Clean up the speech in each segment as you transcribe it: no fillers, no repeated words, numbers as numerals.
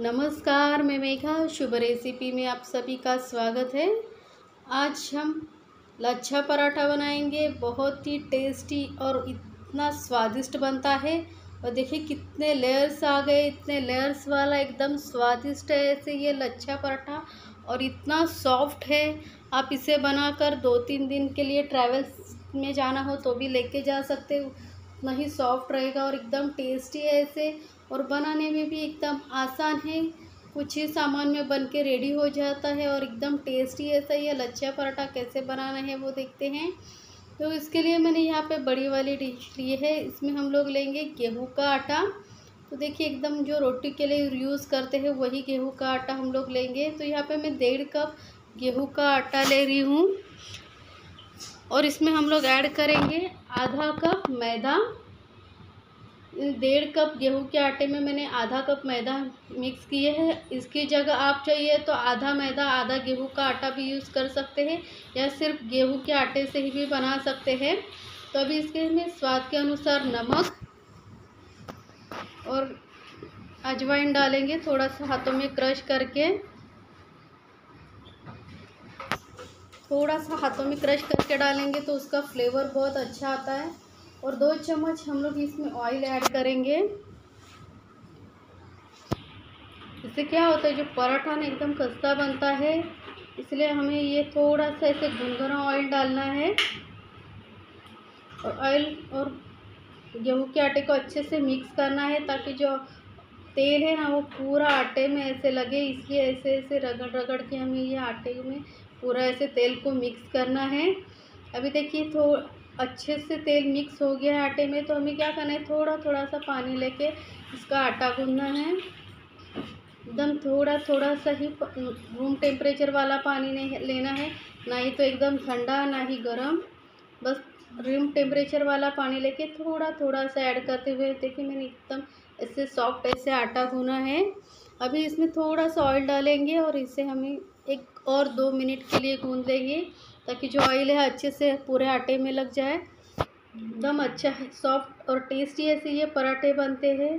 नमस्कार, मैं मेघा शुभ रेसिपी में आप सभी का स्वागत है। आज हम लच्छा पराठा बनाएंगे। बहुत ही टेस्टी और इतना स्वादिष्ट बनता है। और देखिए कितने लेयर्स आ गए, इतने लेयर्स वाला एकदम स्वादिष्ट है ऐसे ये लच्छा पराठा। और इतना सॉफ्ट है, आप इसे बनाकर 2-3 दिन के लिए ट्रैवल्स में जाना हो तो भी लेके जा सकते हो। उतना ही सॉफ्ट रहेगा और एकदम टेस्टी है ऐसे, और बनाने में भी एकदम आसान है। कुछ ही सामान में बन के रेडी हो जाता है और एकदम टेस्टी ऐसा ये लच्छा पराठा कैसे बनाना है वो देखते हैं। तो इसके लिए मैंने यहाँ पे बड़ी वाली डिश ली है। इसमें हम लोग लेंगे गेहूं का आटा। तो देखिए एकदम जो रोटी के लिए यूज़ करते हैं वही गेहूं का आटा हम लोग लेंगे। तो यहाँ पर मैं 1.5 कप गेहूँ का आटा ले रही हूँ और इसमें हम लोग ऐड करेंगे 1/2 कप मैदा। 1.5 कप गेहूं के आटे में मैंने 1/2 कप मैदा मिक्स किए हैं। इसकी जगह आप चाहिए तो आधा मैदा आधा गेहूं का आटा भी यूज़ कर सकते हैं, या सिर्फ गेहूं के आटे से ही भी बना सकते हैं। तो अभी इसके में स्वाद के अनुसार नमक और अजवाइन डालेंगे, थोड़ा सा हाथों में क्रश करके, डालेंगे तो उसका फ्लेवर बहुत अच्छा आता है। और 2 चम्मच हम लोग इसमें ऑयल ऐड करेंगे। इससे क्या होता है, जो पराठा ना एकदम खस्ता बनता है, इसलिए हमें ये थोड़ा सा ऐसे गुनगुना ऑयल डालना है। और ऑयल और गेहूं के आटे को अच्छे से मिक्स करना है ताकि जो तेल है ना वो पूरा आटे में ऐसे लगे। इसलिए ऐसे ऐसे रगड़ रगड़ के हमें ये आटे में पूरा ऐसे तेल को मिक्स करना है। अभी देखिए थोड़ा अच्छे से तेल मिक्स हो गया है आटे में। तो हमें क्या करना है, थोड़ा थोड़ा सा पानी लेके इसका आटा गूंदना है। एकदम थोड़ा थोड़ा सा ही, रूम टेम्परेचर वाला पानी नहीं लेना है, ना ही तो एकदम ठंडा ना ही गर्म, बस रूम टेम्परेचर वाला पानी लेके थोड़ा थोड़ा सा ऐड करते हुए। देखिए मैंने एकदम ऐसे सॉफ्ट ऐसे आटा गूंदा है। अभी इसमें थोड़ा सा ऑयल डालेंगे और इसे हमें 1 और 2 मिनट के लिए गूंद लेंगे ताकि जो ऑयल है अच्छे से पूरे आटे में लग जाए। एकदम अच्छा है, सॉफ्ट और टेस्टी ऐसे ये पराठे बनते हैं।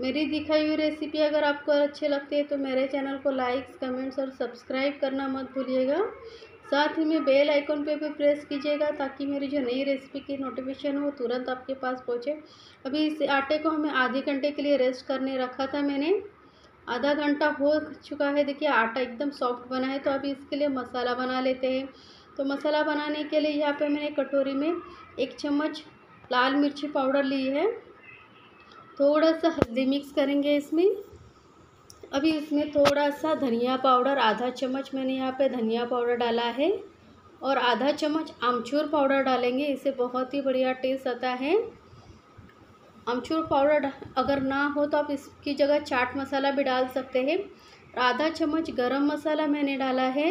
मेरी दिखाई हुई रेसिपी अगर आपको अच्छे लगते हैं तो मेरे चैनल को लाइक्स, कमेंट्स और सब्सक्राइब करना मत भूलिएगा। साथ ही में बेल आइकन पे भी प्रेस कीजिएगा ताकि मेरी जो नई रेसिपी की नोटिफिकेशन हो तुरंत आपके पास पहुँचे। अभी इस आटे को हमें आधे घंटे के लिए रेस्ट करने रखा था मैंने। आधा घंटा हो चुका है। देखिए आटा एकदम सॉफ्ट बना है। तो अभी इसके लिए मसाला बना लेते हैं। तो मसाला बनाने के लिए यहाँ पे मैंने कटोरी में 1 चम्मच लाल मिर्ची पाउडर ली है। थोड़ा सा हल्दी मिक्स करेंगे इसमें। अभी इसमें थोड़ा सा धनिया पाउडर, 1/2 चम्मच मैंने यहाँ पे धनिया पाउडर डाला है, और 1/2 चम्मच आमचूर पाउडर डालेंगे। इससे बहुत ही बढ़िया टेस्ट आता है। आमचूर पाउडर अगर ना हो तो आप इसकी जगह चाट मसाला भी डाल सकते हैं। 1/2 चम्मच गरम मसाला मैंने डाला है,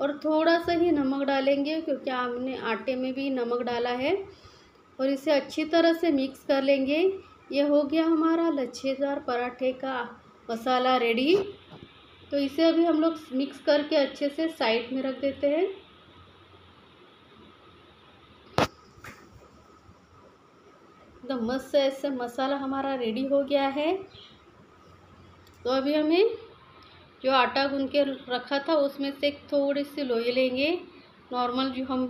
और थोड़ा सा ही नमक डालेंगे क्योंकि हमने आटे में भी नमक डाला है। और इसे अच्छी तरह से मिक्स कर लेंगे। ये हो गया हमारा लच्छेदार पराठे का मसाला रेडी। तो इसे अभी हम लोग मिक्स करके अच्छे से साइड में रख देते हैं। एकदम मस्त ऐसे मसाला हमारा रेडी हो गया है। तो अभी हमें जो आटा गूंद के रखा था उसमें से थोड़ी सी लोई लेंगे। नॉर्मल जो हम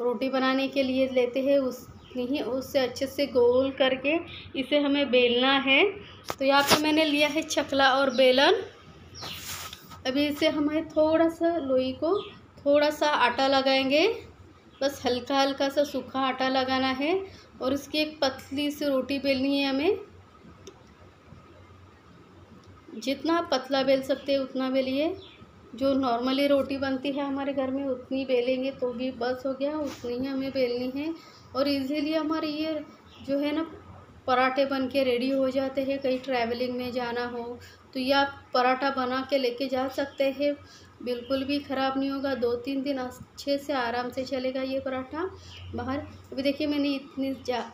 रोटी बनाने के लिए लेते हैं उससे अच्छे से गोल करके इसे हमें बेलना है। तो यहाँ पे मैंने लिया है चकला और बेलन। अभी इसे हमें थोड़ा सा लोई को थोड़ा सा आटा लगाएंगे, बस हल्का हल्का सा सूखा आटा लगाना है। और इसकी एक पतली सी रोटी बेलनी है हमें। जितना आप पतला बेल सकते हैं उतना बेलिए। जो नॉर्मली रोटी बनती है हमारे घर में उतनी बेलेंगे तो भी बस हो गया, उतनी ही हमें बेलनी है। और इजीली हमारे ये जो है ना पराठे बन के रेडी हो जाते हैं। कहीं ट्रैवलिंग में जाना हो तो ये आप पराठा बना के लेके जा सकते हैं, बिल्कुल भी ख़राब नहीं होगा। 2-3 दिन अच्छे से आराम से चलेगा ये पराठा बाहर। अभी देखिए मैंने इतनी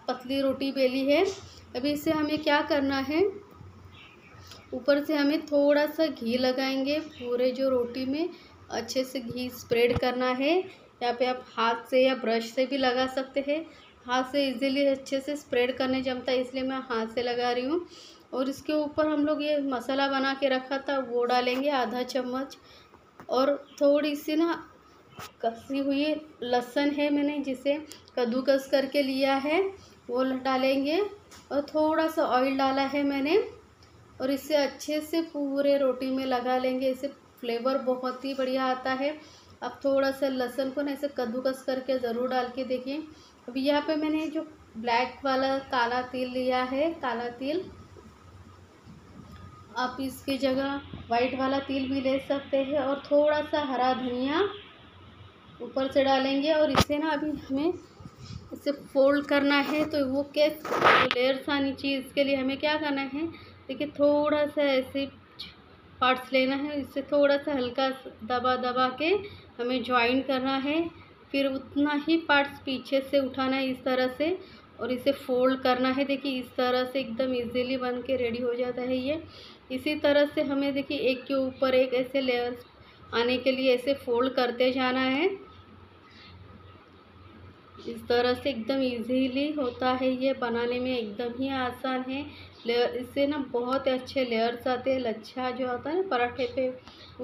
पतली रोटी बेली है। अभी इसे हमें क्या करना है, ऊपर से हमें थोड़ा सा घी लगाएंगे। पूरे जो रोटी में अच्छे से घी स्प्रेड करना है। यहाँ पे आप हाथ से या ब्रश से भी लगा सकते हैं। हाथ से इजीली अच्छे से स्प्रेड करने जमता है, इसलिए मैं हाथ से लगा रही हूँ। और इसके ऊपर हम लोग ये मसाला बना के रखा था वो डालेंगे आधा चम्मच। और थोड़ी सी ना कसी हुई लहसुन है, मैंने जिसे कद्दूकस करके लिया है वो डालेंगे। और थोड़ा सा ऑयल डाला है मैंने, और इसे अच्छे से पूरे रोटी में लगा लेंगे। इसे फ्लेवर बहुत ही बढ़िया आता है। अब थोड़ा सा लहसुन को ना ऐसे कद्दूकस करके ज़रूर डाल के देखिए। अब यहाँ पे मैंने जो ब्लैक वाला काला तिल लिया है, काला तिल, आप इसकी जगह वाइट वाला तिल भी ले सकते हैं। और थोड़ा सा हरा धनिया ऊपर से डालेंगे। और इसे ना अभी हमें इसे फोल्ड करना है, तो वो कैसे लेयर्स आनी चाहिए, इसके लिए हमें क्या करना है, देखिए थोड़ा सा ऐसे पार्ट्स लेना है, इससे थोड़ा सा हल्का दबा दबा के हमें ज्वाइन करना है। फिर उतना ही पार्ट्स पीछे से उठाना है इस तरह से, और इसे फोल्ड करना है। देखिए इस तरह से एकदम इजीली बन के रेडी हो जाता है ये। इसी तरह से हमें देखिए एक के ऊपर एक ऐसे लेयर्स आने के लिए ऐसे फोल्ड करते जाना है। इस तरह से एकदम इजीली होता है ये, बनाने में एकदम ही आसान है। लेयर इससे ना बहुत अच्छे लेयर्स आते हैं। लच्छा जो आता है ना पराठे पे,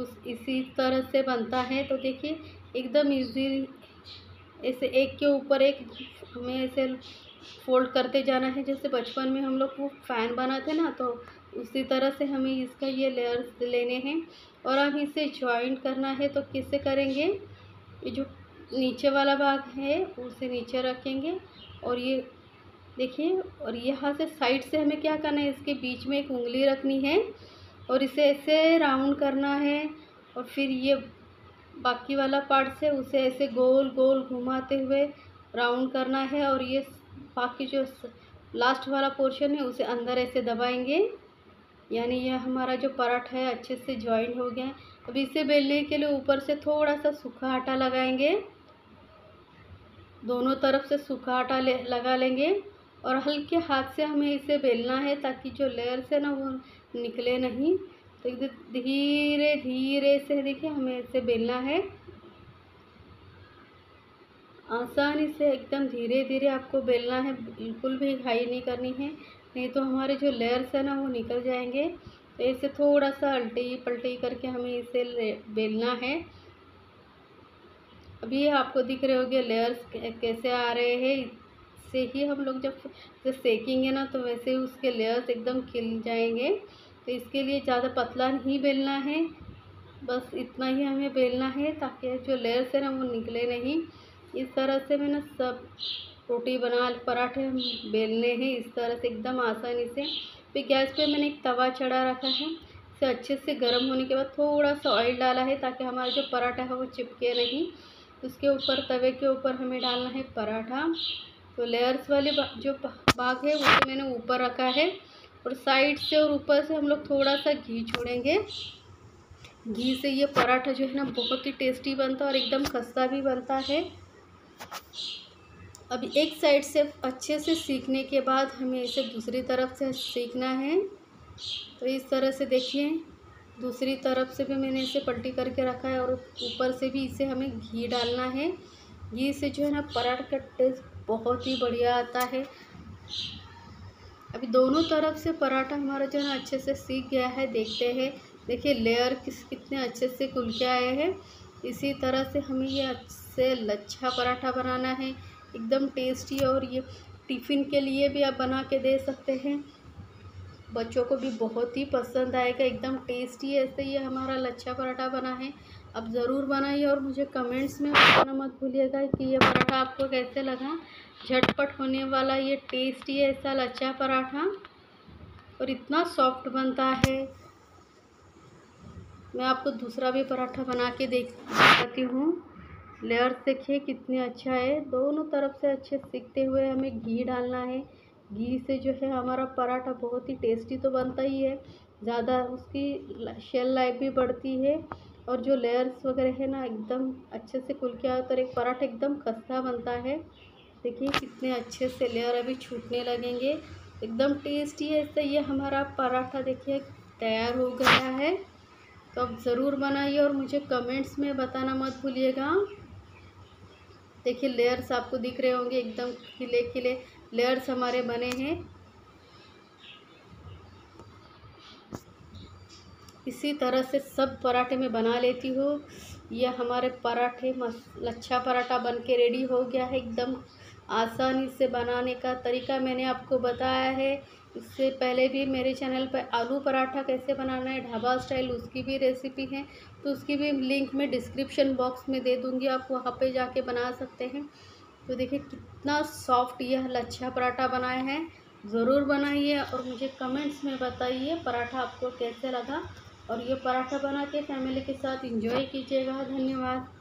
उस इसी तरह से बनता है। तो देखिए एकदम इजी ऐसे एक के ऊपर एक हमें ऐसे फोल्ड करते जाना है। जैसे बचपन में हम लोग वो फ़ैन बनाते ना, तो उसी तरह से हमें इसका ये लेयर्स लेने हैं। और अब इसे ज्वाइन करना है, तो किससे करेंगे, ये जो नीचे वाला भाग है उसे नीचे रखेंगे। और ये देखिए, और यहाँ से साइड से हमें क्या करना है, इसके बीच में एक उंगली रखनी है और इसे ऐसे राउंड करना है। और फिर ये बाकी वाला पार्ट से उसे ऐसे गोल गोल घुमाते हुए राउंड करना है। और ये बाकी जो लास्ट वाला पोर्शन है उसे अंदर ऐसे दबाएंगे। यानी यह हमारा जो पराठा है अच्छे से ज्वाइन हो गया है। अब इसे बेलने के लिए ऊपर से थोड़ा सा सूखा आटा लगाएंगे, दोनों तरफ से सूखा आटा लगा लेंगे। और हल्के हाथ से हमें इसे बेलना है ताकि जो लेयर्स है ना वो निकले नहीं। तो एकदम धीरे धीरे से देखिए हमें इसे बेलना है आसानी से। एकदम धीरे धीरे आपको बेलना है, बिल्कुल भी हाई नहीं करनी है, नहीं तो हमारे जो लेयर्स है ना वो निकल जाएंगे। तो इसे थोड़ा सा उल्टी पलटी करके हमें इसे बेलना है। अभी आपको दिख रहे होंगे लेयर्स कैसे आ रहे हैं। इससे ही हम लोग जब सेकेंगे ना तो वैसे उसके लेयर्स एकदम खिल जाएंगे। तो इसके लिए ज़्यादा पतला नहीं बेलना है, बस इतना ही हमें बेलना है ताकि जो लेयर्स है ना वो निकले नहीं। इस तरह से मैंने सब रोटी बना पराठे बेलने हैं इस तरह से एकदम आसानी से। फिर गैस पे मैंने एक तवा चढ़ा रखा है, इसे अच्छे से गर्म होने के बाद थोड़ा सा ऑयल डाला है ताकि हमारा जो पराठा है वो चिपके नहीं। उसके ऊपर तवे के ऊपर हमें डालना है पराठा। तो लेयर्स वाले जो भाग है उसे मैंने ऊपर रखा है, और साइड से और ऊपर से हम लोग थोड़ा सा घी छोड़ेंगे। घी से ये पराठा जो है ना बहुत ही टेस्टी बनता है और एकदम खस्ता भी बनता है। अब एक साइड से अच्छे से सीकने के बाद हमें इसे दूसरी तरफ से सीकना है। तो इस तरह से देखिए दूसरी तरफ से भी मैंने इसे पलटी करके रखा है, और ऊपर से भी इसे हमें घी डालना है। घी से जो है ना पराठा का टेस्ट बहुत ही बढ़िया आता है। अभी दोनों तरफ से पराठा हमारा जो है ना अच्छे से सीक गया है। देखते हैं, देखिए लेयर कितने अच्छे से खुल के आए हैं। इसी तरह से हमें ये अच्छे लच्छा पराठा बनाना है, एकदम टेस्टी। और ये टिफ़िन के लिए भी आप बना के दे सकते हैं, बच्चों को भी बहुत ही पसंद आएगा। एकदम टेस्टी ऐसे ये हमारा लच्छा पराठा बना है। अब ज़रूर बनाइए और मुझे कमेंट्स में बताना मत भूलिएगा कि ये पराठा आपको कैसे लगा। झटपट होने वाला ये टेस्टी ऐसा लच्छा पराठा, और इतना सॉफ्ट बनता है। मैं आपको दूसरा भी पराठा बना के दिखाती हूँ। लेयर्स देखिए कितने अच्छा है, दोनों तरफ से अच्छे सीखते हुए हमें घी डालना है। घी से जो है हमारा पराठा बहुत ही टेस्टी तो बनता ही है, ज़्यादा उसकी शेल लाइफ भी बढ़ती है, और जो लेयर्स वगैरह है ना एकदम अच्छे से खुल के आता है, और एक पराठा एकदम खस्ता बनता है। देखिए कितने अच्छे से लेयर अभी छूटने लगेंगे, एकदम टेस्टी है। इससे ये हमारा पराठा देखिए तैयार हो गया है। तो अब ज़रूर बनाइए और मुझे कमेंट्स में बताना मत भूलिएगा। देखिए लेयर्स आपको दिख रहे होंगे, एकदम खिले खिले लेयर्स हमारे बने हैं। इसी तरह से सब पराठे में बना लेती हूँ। यह हमारे पराठे लच्छा पराठा बनके रेडी हो गया है। एकदम आसानी से बनाने का तरीका मैंने आपको बताया है। इससे पहले भी मेरे चैनल पर आलू पराठा कैसे बनाना है ढाबा स्टाइल, उसकी भी रेसिपी है, तो उसकी भी लिंक मैं डिस्क्रिप्शन बॉक्स में दे दूँगी, आप वहाँ पे जाके बना सकते हैं। तो देखिए कितना सॉफ्ट यह लच्छा पराठा बनाया है। ज़रूर बनाइए और मुझे कमेंट्स में बताइए पराठा आपको कैसे लगा, और ये पराठा बना के फैमिली के साथ एंजॉय कीजिएगा। धन्यवाद।